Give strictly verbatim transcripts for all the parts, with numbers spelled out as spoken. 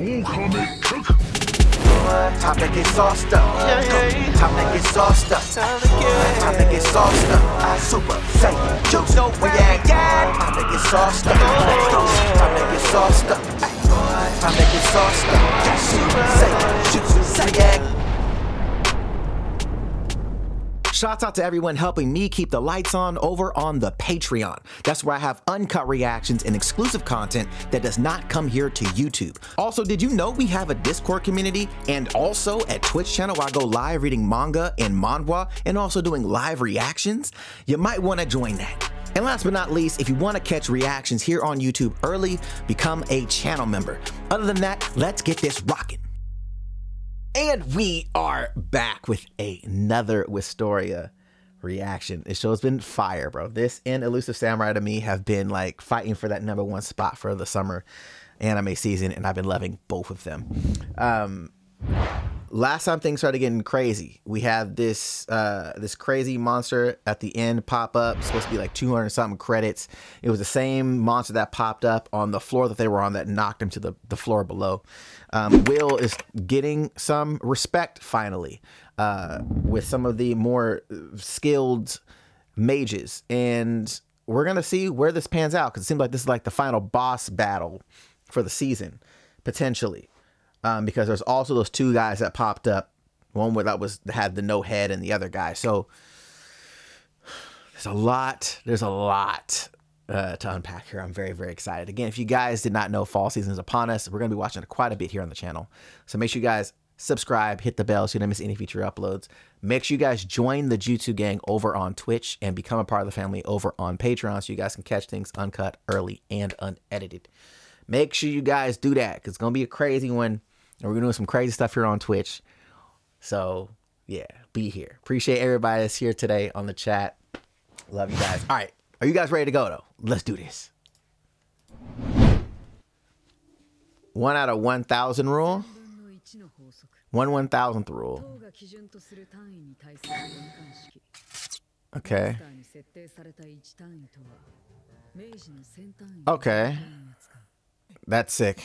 Time to get sauced up. Yeah, yeah. Time to get sauced up. Time to get, Time to get sauced up. I super Saiyan Jutsu. No way. Yeah, yeah. Time to get sauced up. Oh. Time to get sauced up. Time to get sauced up. Yeah, super Saiyan Jutsu. Saiyan. Shouts out to everyone helping me keep the lights on over on the Patreon. That's where I have uncut reactions and exclusive content that does not come here to YouTube. Also, did you know we have a Discord community and also a Twitch channel where I go live reading manga and manhwa and also doing live reactions? You might want to join that. And last but not least, if you want to catch reactions here on YouTube early, become a channel member. Other than that, let's get this rocking. And we are back with another Wistoria reaction. This show's been fire, bro. This and Elusive Samurai to me have been like fighting for that number one spot for the summer anime season, and I've been loving both of them. Um, last time things started getting crazy, we had this uh, this crazy monster at the end pop up, supposed to be like two hundred something credits. It was the same monster that popped up on the floor that they were on that knocked him to the, the floor below. Um, Will is getting some respect finally uh, with some of the more skilled mages, and we're gonna see where this pans out because it seems like this is like the final boss battle for the season potentially. Um, because there's also those two guys that popped up, one where that was had the no head and the other guy. So there's a lot, there's a lot uh, to unpack here. I'm very, very excited. Again, if you guys did not know, fall season is upon us. We're going to be watching quite a bit here on the channel. So make sure you guys subscribe, hit the bell so you don't miss any future uploads. Make sure you guys join the Jutsu Gang over on Twitch and become a part of the family over on Patreon so you guys can catch things uncut, early, and unedited. Make sure you guys do that because it's going to be a crazy one. And we're going to do some crazy stuff here on Twitch. So, yeah, be here. Appreciate everybody that's here today on the chat. Love you guys. All right. Are you guys ready to go, though? Let's do this. One out of one thousand rule. One one thousandth rule. Okay. Okay. That's sick.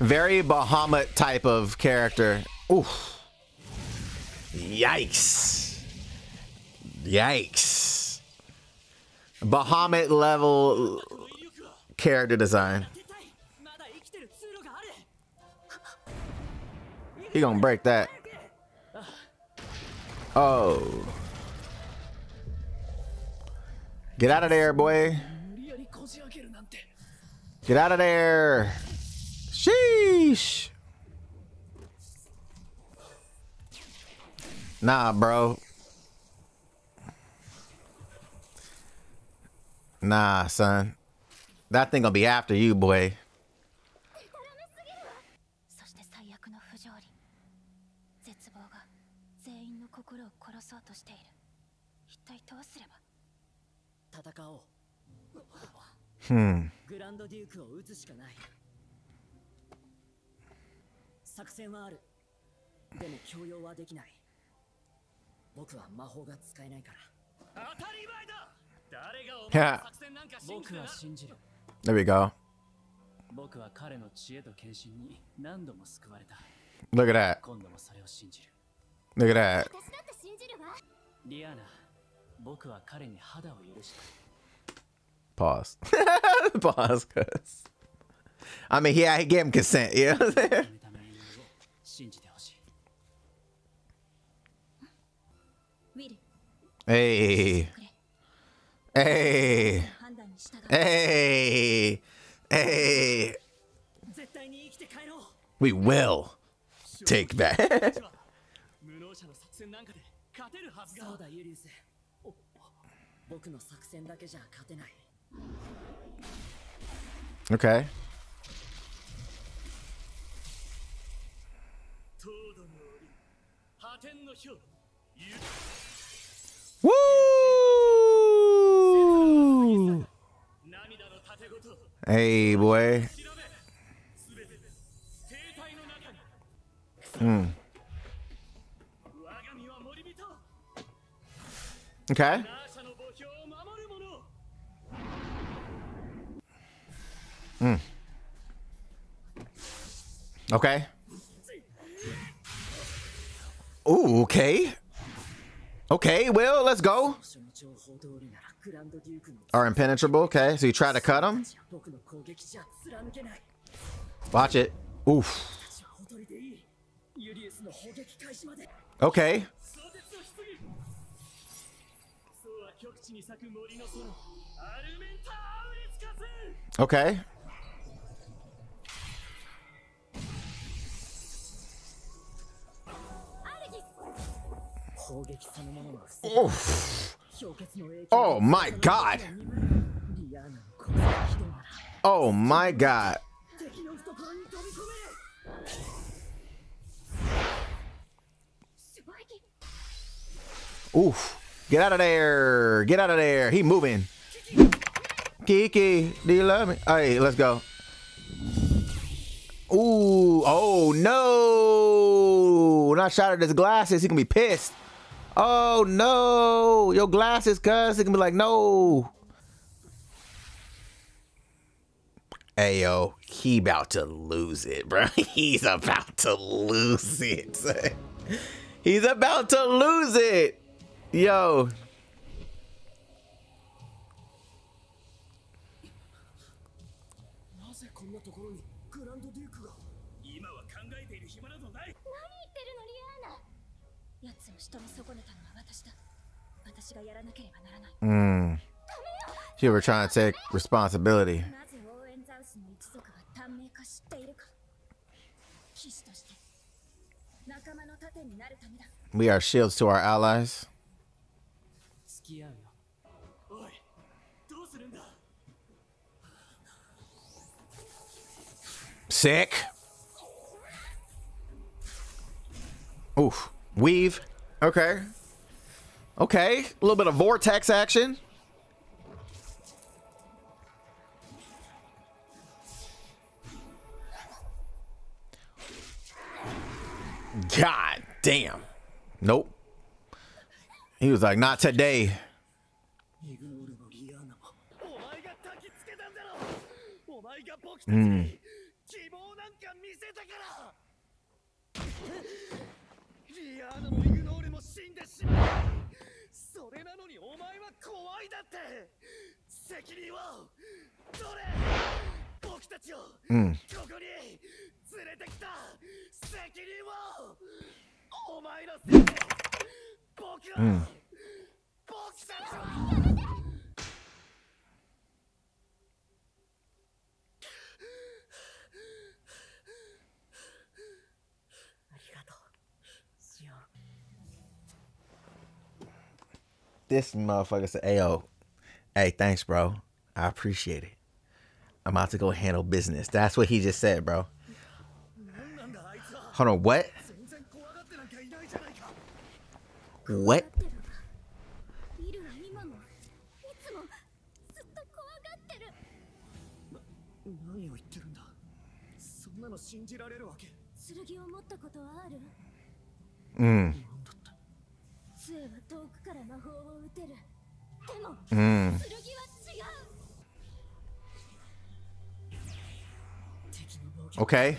Very Bahamut type of character. Oof. Yikes. Yikes. Bahamut level character design. He gonna break that. Oh. Get out of there, boy. Get out of there. Sheesh. Nah, bro. Nah, son. That thing gonna be after you, boy. Hmm. Yeah. There we go. Look at that. Look at that. Pause. Pause, cuz. I mean, yeah, he gave him consent, you know what I'm saying? Hey. Hey. Hey. Hey. We will take that. Okay. Woo! Hey, boy. Hmm. Okay. Mm. Okay. Ooh, okay. Okay, well, let's go. Are impenetrable. Okay, so you try to cut him. Watch it. Oof. Okay. Okay. Oof. Oh my god. Oh my god. Oof. Get out of there. Get out of there. He moving. Kiki, do you love me? All right, let's go. Ooh. Oh no. Not shot at his glasses. He can be pissed. Oh no. Your glasses, cuz. He can be like, no. Ayo, he about to lose it, bro. He's about to lose it. He's about to lose it. Yo. Mm. She were trying to take responsibility. We are shields to our allies. Sick. Oof. Weave. Okay. Okay. A little bit of vortex action. God damn. Nope. He was like, not today. Mm. Mm. Mm. This motherfucker said, "Ayo, hey, thanks, bro. I appreciate it. I'm about to go handle business." That's what he just said, bro. Hold on, what? What? Mm. Mm. Okay. Okay.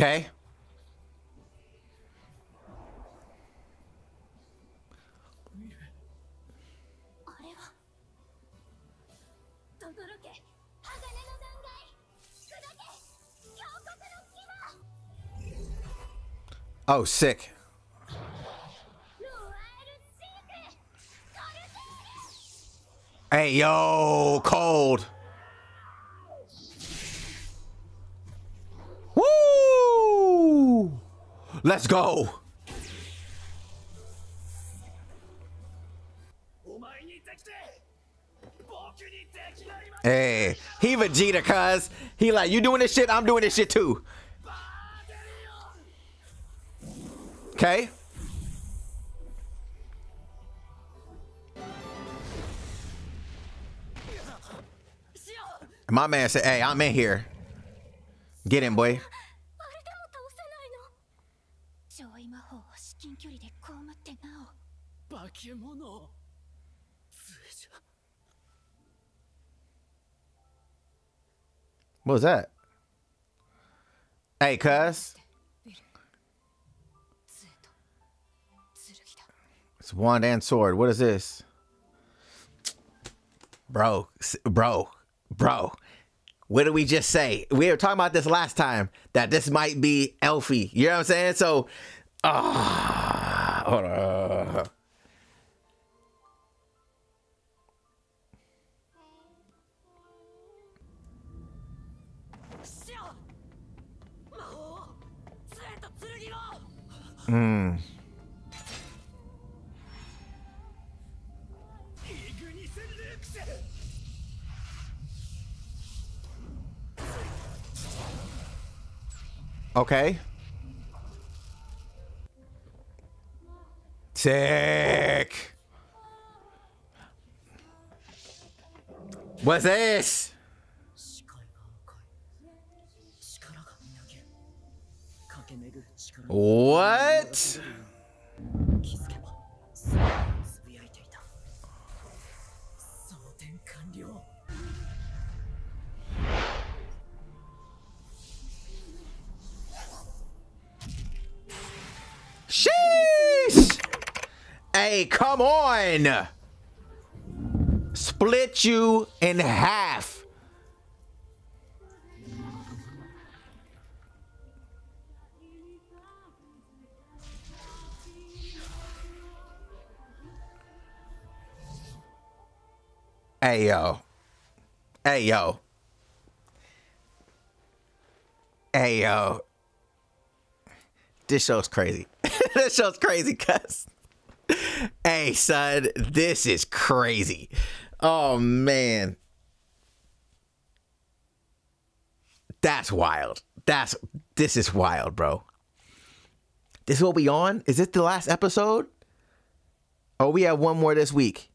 Okay. Oh, sick. Hey, yo, cold. Woo! Let's go. Hey, he Vegeta, cuz. He like, you doing this shit? I'm doing this shit too. Okay. And my man said, hey, I'm in here. Get in, boy. What was that? Hey, cuz. It's wand and sword. What is this? Bro, bro, bro. What did we just say? We were talking about this last time, that this might be Elfie. You know what I'm saying? So, ah, uh, hold on. Hmm. Okay. Sick. What's this? What? Sheesh! Hey, come on! Split you in half. Hey, yo. Hey, yo. Hey, yo. This show's crazy. This show's crazy, cuz. Hey, son, this is crazy. Oh, man. That's wild. That's, this is wild, bro. This is what we on? Is this the last episode? Oh, we have one more this week.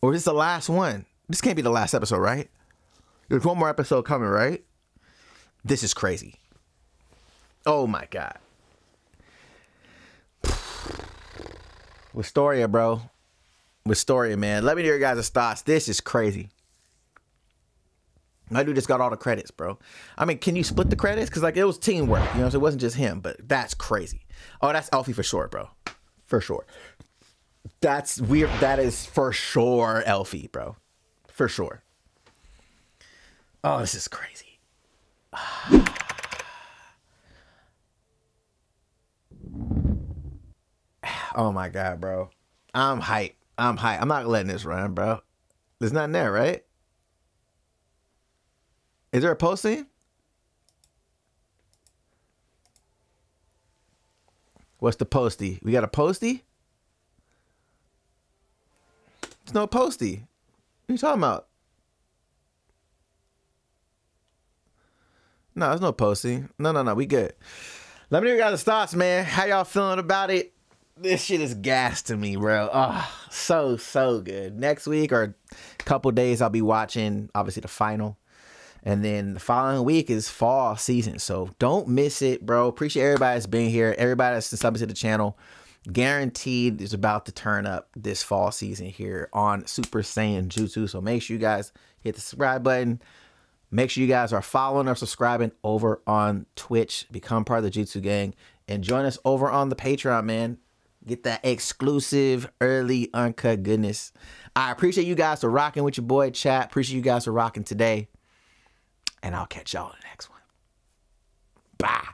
Or is this the last one? This can't be the last episode, right? There's one more episode coming, right? This is crazy. Oh, my God. Wistoria, bro. Wistoria, man. Let me hear your guys' thoughts. This is crazy. My dude just got all the credits, bro. I mean, can you split the credits? Because, like, it was teamwork. You know, so it wasn't just him, but that's crazy. Oh, that's Elfie for sure, bro. For sure. That's weird. That is for sure Elfie, bro. For sure. Oh, this is crazy. Oh my God, bro. I'm hype. I'm hype. I'm not letting this run, bro. There's nothing there, right? Is there a posting? What's the postie? We got a postie? There's no postie. What are you talking about? No, there's no posting. No, no, no. We good. Let me know your guys' thoughts, man. How y'all feeling about it? This shit is gas to me, bro. Oh, so, so good. Next week or a couple days, I'll be watching, obviously, the final. And then the following week is fall season. So don't miss it, bro. Appreciate everybody that's been here. Everybody that's subscribed to the channel. Guaranteed is about to turn up this fall season here on Super Saiyan Jutsu. So make sure you guys hit the subscribe button. Make sure you guys are following or subscribing over on Twitch. Become part of the Jutsu Gang. And join us over on the Patreon, man. Get that exclusive, early, uncut goodness. I appreciate you guys for rocking with your boy, chat. Appreciate you guys for rocking today. And I'll catch y'all in the next one. Bye.